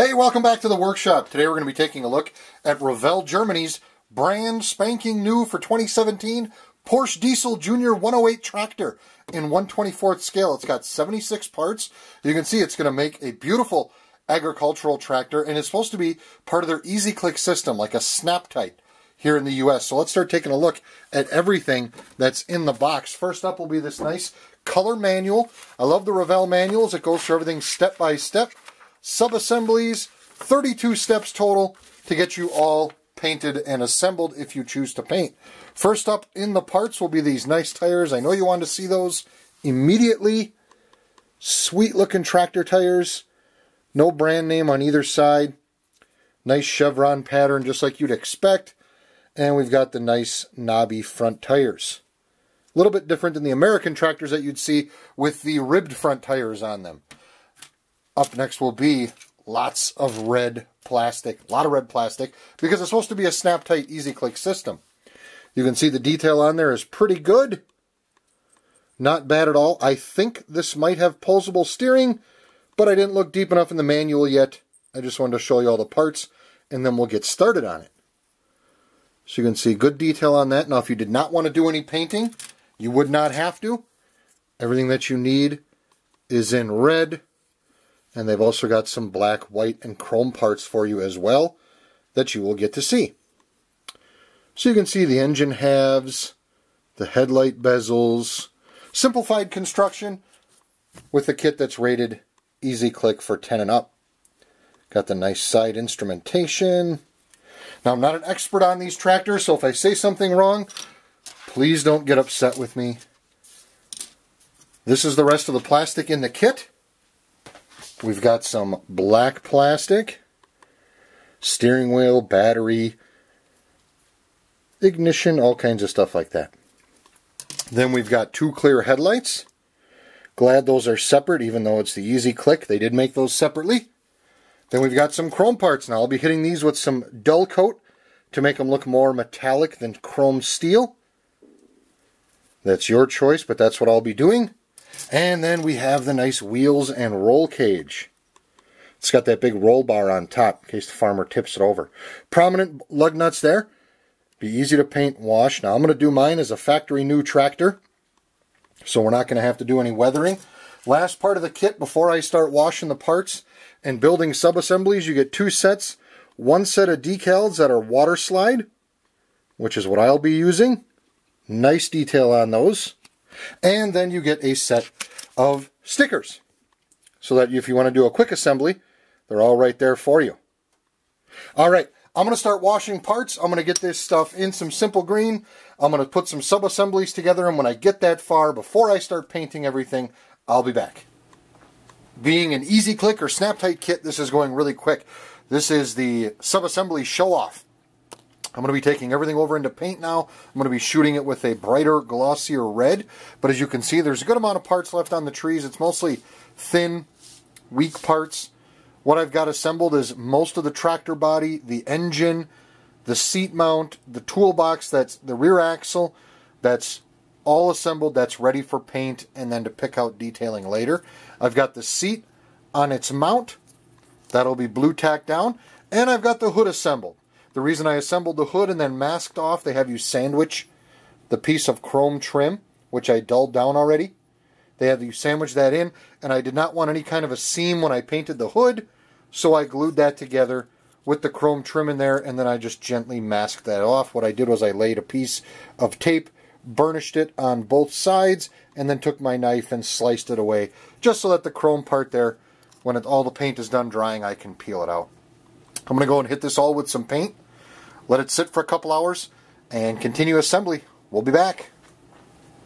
Hey, welcome back to the workshop. Today we're going to be taking a look at Revell Germany's brand spanking new for 2017 Porsche Diesel Junior 108 tractor in 1/24 scale. It's got 76 parts. You can see it's going to make a beautiful agricultural tractor, and it's supposed to be part of their Easy Click system, like a Snap Tight here in the U.S. So let's start taking a look at everything that's in the box. First up will be this nice color manual. I love the Revell manuals. It goes through everything step by step. Sub-assemblies, 32 steps total to get you all painted and assembled if you choose to paint. First up in the parts will be these nice tires. I know you want to see those immediately. Sweet looking tractor tires. No brand name on either side. Nice chevron pattern just like you'd expect. And we've got the nice knobby front tires. A little bit different than the American tractors that you'd see with the ribbed front tires on them. Up next will be lots of red plastic, a lot of red plastic, because it's supposed to be a snap-tight, easy-click system. You can see the detail on there is pretty good. Not bad at all. I think this might have pulsable steering, but I didn't look deep enough in the manual yet. I just wanted to show you all the parts, and then we'll get started on it. So you can see good detail on that. Now, if you did not want to do any painting, you would not have to. Everything that you need is in red. And they've also got some black, white, and chrome parts for you as well that you will get to see. So you can see the engine halves, the headlight bezels, simplified construction with a kit that's rated Easy Click for 10 and up. Got the nice side instrumentation. Now, I'm not an expert on these tractors, so if I say something wrong, please don't get upset with me. This is the rest of the plastic in the kit. We've got some black plastic, steering wheel, battery, ignition, all kinds of stuff like that. Then we've got two clear headlights. Glad those are separate, even though it's the Easy Click. They did make those separately. Then we've got some chrome parts. Now I'll be hitting these with some dull coat to make them look more metallic than chrome steel. That's your choice, but that's what I'll be doing. And then we have the nice wheels and roll cage. It's got that big roll bar on top in case the farmer tips it over. Prominent lug nuts there. Be easy to paint and wash. Now I'm going to do mine as a factory new tractor, so we're not going to have to do any weathering. Last part of the kit before I start washing the parts and building sub-assemblies, you get two sets. One set of decals that are water slide, which is what I'll be using. Nice detail on those. And then you get a set of stickers, so that if you want to do a quick assembly, they're all right there for you. All right, I'm going to start washing parts. I'm going to get this stuff in some Simple Green. I'm going to put some sub-assemblies together, and when I get that far, before I start painting everything, I'll be back. Being an Easy Click or Snap-Tight kit, this is going really quick. This is the sub-assembly show-off. I'm going to be taking everything over into paint now. I'm going to be shooting it with a brighter, glossier red. But as you can see, there's a good amount of parts left on the trees. It's mostly thin, weak parts. What I've got assembled is most of the tractor body, the engine, the seat mount, the toolbox, that's the rear axle. That's all assembled. That's ready for paint and then to pick out detailing later. I've got the seat on its mount. That'll be blue tacked down. And I've got the hood assembled. The reason I assembled the hood and then masked off, they have you sandwich the piece of chrome trim, which I dulled down already. They have you sandwich that in, and I did not want any kind of a seam when I painted the hood, so I glued that together with the chrome trim in there, and then I just gently masked that off. What I did was I laid a piece of tape, burnished it on both sides, and then took my knife and sliced it away, just so that the chrome part there, when all the paint is done drying, I can peel it out. I'm going to go and hit this all with some paint, let it sit for a couple hours, and continue assembly. We'll be back.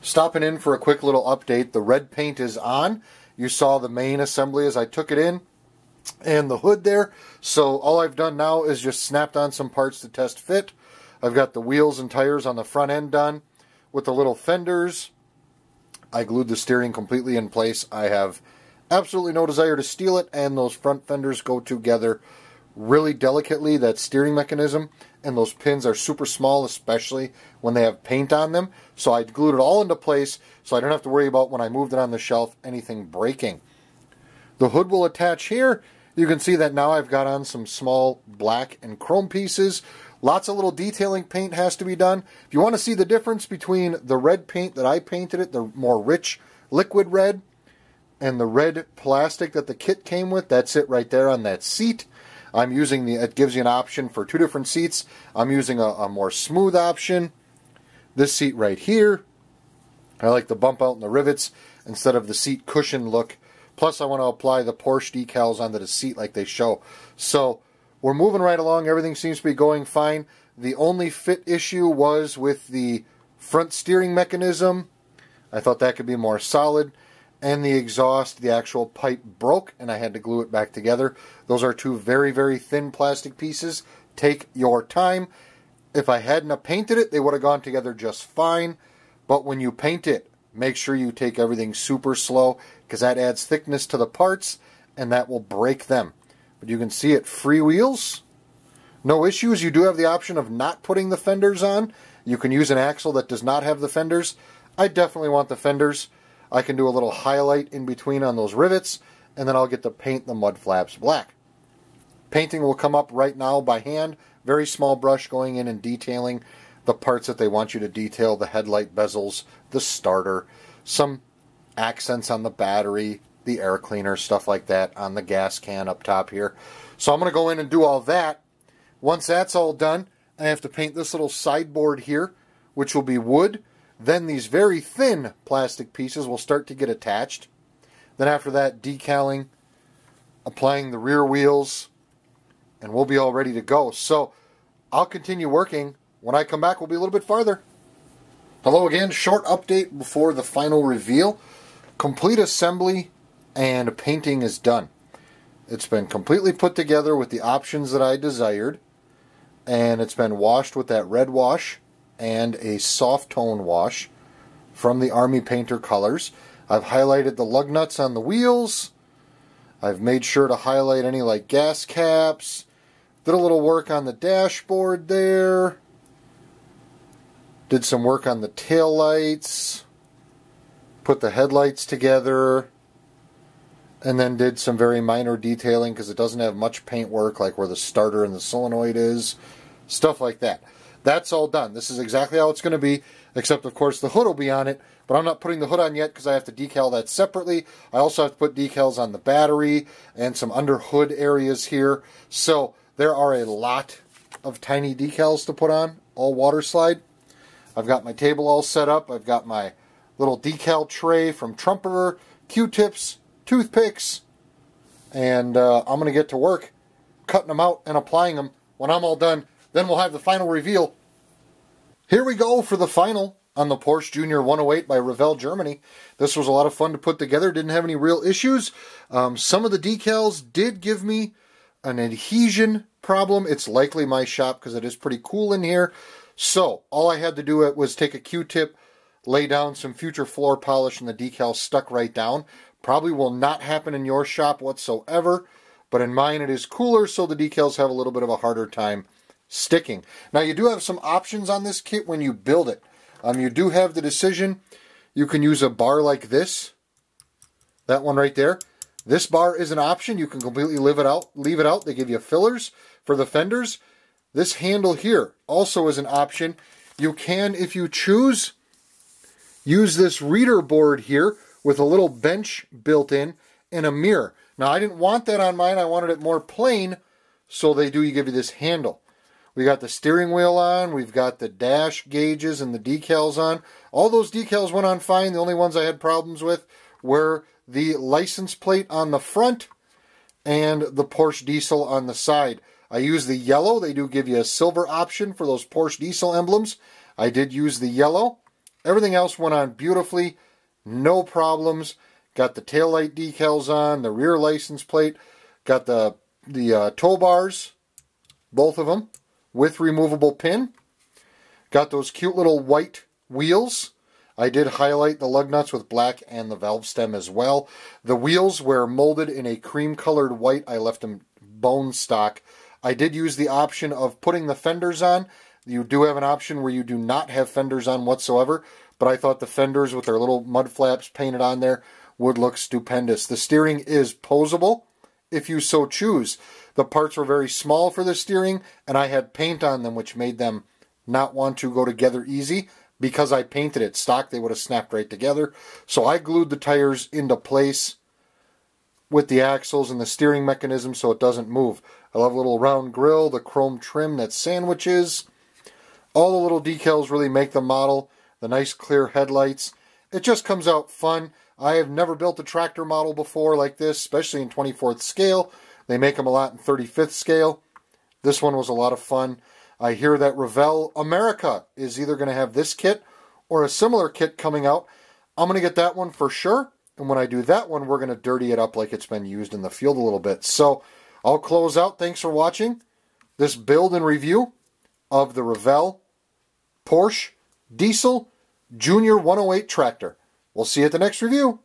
Stopping in for a quick little update. The red paint is on. You saw the main assembly as I took it in, and the hood there. So all I've done now is just snapped on some parts to test fit. I've got the wheels and tires on the front end done with the little fenders. I glued the steering completely in place. I have absolutely no desire to steal it, and those front fenders go together really delicately. That steering mechanism and those pins are super small, especially when they have paint on them, so I glued it all into place so I don't have to worry about when I moved it on the shelf anything breaking. The hood will attach here, You can see that now I've got on some small black and chrome pieces. Lots of little detailing paint has to be done. If you want to see the difference between the red paint that I painted it, the more rich liquid red, and the red plastic that the kit came with, that's it right there on that seat. I'm using the, it gives you an option for two different seats. I'm using a more smooth option. This seat right here, I like to bump out in the rivets instead of the seat cushion look. Plus I want to apply the Porsche decals onto the seat like they show. So we're moving right along. Everything seems to be going fine. The only fit issue was with the front steering mechanism. I thought that could be more solid. And the exhaust, the actual pipe broke, and I had to glue it back together. Those are two very, very thin plastic pieces. Take your time. If I hadn't painted it, they would have gone together just fine. But when you paint it, make sure you take everything super slow, because that adds thickness to the parts, and that will break them. But you can see it freewheels. No issues. You do have the option of not putting the fenders on. You can use an axle that does not have the fenders. I definitely want the fenders. I can do a little highlight in between on those rivets, and then I'll get to paint the mud flaps black. Painting will come up right now by hand. Very small brush going in and detailing the parts that they want you to detail, the headlight bezels, the starter, some accents on the battery, the air cleaner, stuff like that on the gas can up top here. So I'm going to go in and do all that. Once that's all done, I have to paint this little sideboard here, which will be wood. Then these very thin plastic pieces will start to get attached. Then after that, decaling, applying the rear wheels, and we'll be all ready to go. So I'll continue working. When I come back, we'll be a little bit farther. Hello again. Short update before the final reveal. Complete assembly and painting is done. It's been completely put together with the options that I desired, and it's been washed with that red wash and a soft tone wash from the Army Painter Colors. I've highlighted the lug nuts on the wheels. I've made sure to highlight any like gas caps. Did a little work on the dashboard there. Did some work on the tail lights. Put the headlights together. And then did some very minor detailing because it doesn't have much paint work, like where the starter and the solenoid is. Stuff like that. That's all done. This is exactly how it's going to be, except, of course, the hood will be on it. But I'm not putting the hood on yet because I have to decal that separately. I also have to put decals on the battery and some under hood areas here. So there are a lot of tiny decals to put on, all water slide. I've got my table all set up. I've got my little decal tray from Trumpeter, Q-tips, toothpicks. And I'm going to get to work cutting them out and applying them. When I'm all done, then we'll have the final reveal. Here we go for the final on the Porsche Junior 108 by Revell Germany. This was a lot of fun to put together. Didn't have any real issues. Some of the decals did give me an adhesion problem. It's likely my shop because it is pretty cool in here. So all I had to do was take a Q-tip, lay down some Future floor polish, and the decal stuck right down. Probably will not happen in your shop whatsoever. But in mine it is cooler, so the decals have a little bit of a harder time sticking. Now you do have some options on this kit when you build it. You do have the decision. You can use a bar like this. That one right there. This bar is an option. You can completely leave it out. They give you fillers for the fenders. This handle here also is an option. You can, if you choose, use this reader board here with a little bench built in and a mirror. Now I didn't want that on mine. I wanted it more plain. So they do give you this handle. We got the steering wheel on, we've got the dash gauges and the decals on. All those decals went on fine. The only ones I had problems with were the license plate on the front and the Porsche Diesel on the side. I used the yellow. They do give you a silver option for those Porsche Diesel emblems. I did use the yellow. Everything else went on beautifully. No problems. Got the taillight decals on, the rear license plate. Got the tow bars, both of them, with removable pin. Got those cute little white wheels. I did highlight the lug nuts with black and the valve stem as well. The wheels were molded in a cream colored white. I left them bone stock. I did use the option of putting the fenders on. You do have an option where you do not have fenders on whatsoever, but I thought the fenders with their little mud flaps painted on there would look stupendous. The steering is posable if you so choose. The parts were very small for the steering, and I had paint on them, which made them not want to go together easy. Because I painted it stock, they would have snapped right together. So I glued the tires into place with the axles and the steering mechanism so it doesn't move. I love a little round grille, the chrome trim that sandwiches. All the little decals really make the model. The nice clear headlights. It just comes out fun. I have never built a tractor model before like this, especially in 24th scale. They make them a lot in 35th scale. This one was a lot of fun. I hear that Revell America is either going to have this kit or a similar kit coming out. I'm going to get that one for sure. And when I do that one, we're going to dirty it up like it's been used in the field a little bit. So I'll close out. Thanks for watching this build and review of the Revell Porsche Diesel Junior 108 tractor. We'll see you at the next review.